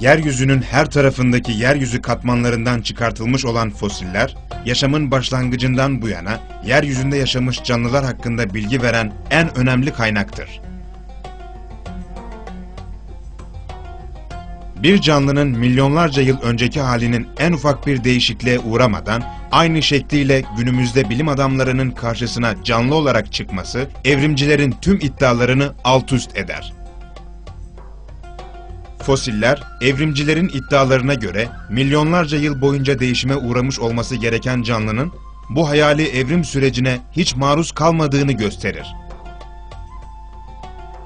yeryüzünün her tarafındaki yeryüzü katmanlarından çıkartılmış olan fosiller, yaşamın başlangıcından bu yana yeryüzünde yaşamış canlılar hakkında bilgi veren en önemli kaynaktır. Bir canlının milyonlarca yıl önceki halinin en ufak bir değişikliğe uğramadan aynı şekliyle günümüzde bilim adamlarının karşısına canlı olarak çıkması evrimcilerin tüm iddialarını altüst eder. Fosiller, evrimcilerin iddialarına göre milyonlarca yıl boyunca değişime uğramış olması gereken canlının bu hayali evrim sürecine hiç maruz kalmadığını gösterir.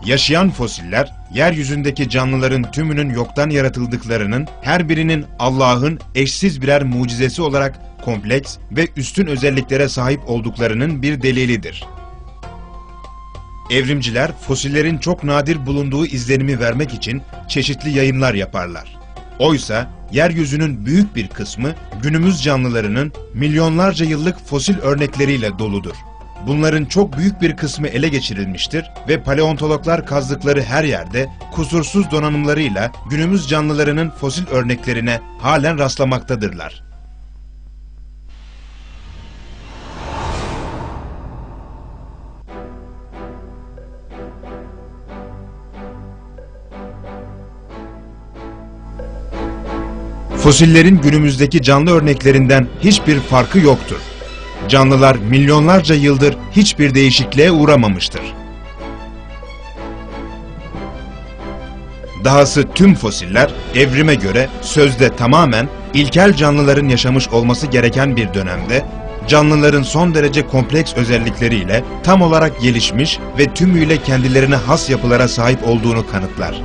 Yaşayan fosiller, yeryüzündeki canlıların tümünün yoktan yaratıldıklarının her birinin Allah'ın eşsiz birer mucizesi olarak kompleks ve üstün özelliklere sahip olduklarının bir delilidir. Evrimciler, fosillerin çok nadir bulunduğu izlenimi vermek için çeşitli yayınlar yaparlar. Oysa, yeryüzünün büyük bir kısmı günümüz canlılarının milyonlarca yıllık fosil örnekleriyle doludur. Bunların çok büyük bir kısmı ele geçirilmiştir ve paleontologlar kazdıkları her yerde kusursuz donanımlarıyla günümüz canlılarının fosil örneklerine halen rastlamaktadırlar. Fosillerin günümüzdeki canlı örneklerinden hiçbir farkı yoktur. Canlılar milyonlarca yıldır hiçbir değişikliğe uğramamıştır. Dahası tüm fosiller evrime göre sözde tamamen ilkel canlıların yaşamış olması gereken bir dönemde canlıların son derece kompleks özellikleriyle tam olarak gelişmiş ve tümüyle kendilerine has yapılara sahip olduğunu kanıtlar.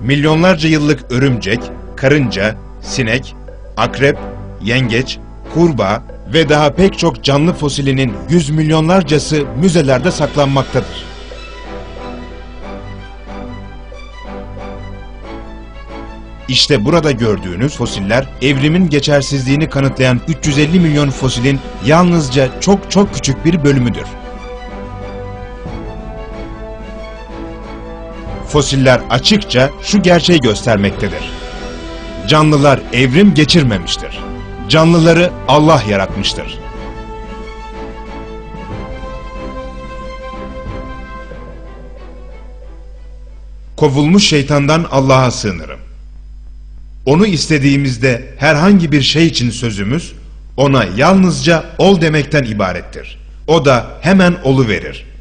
Milyonlarca yıllık örümcek, karınca, sinek, akrep, yengeç, kurbağa ve daha pek çok canlı fosilinin yüz milyonlarcası müzelerde saklanmaktadır. İşte burada gördüğünüz fosiller, evrimin geçersizliğini kanıtlayan 350 milyon fosilin yalnızca çok çok küçük bir bölümüdür. Fosiller açıkça şu gerçeği göstermektedir. Canlılar evrim geçirmemiştir. Canlıları Allah yaratmıştır. Kovulmuş şeytandan Allah'a sığınırım. Onu istediğimizde herhangi bir şey için sözümüz, ona yalnızca ol demekten ibarettir. O da hemen oluverir.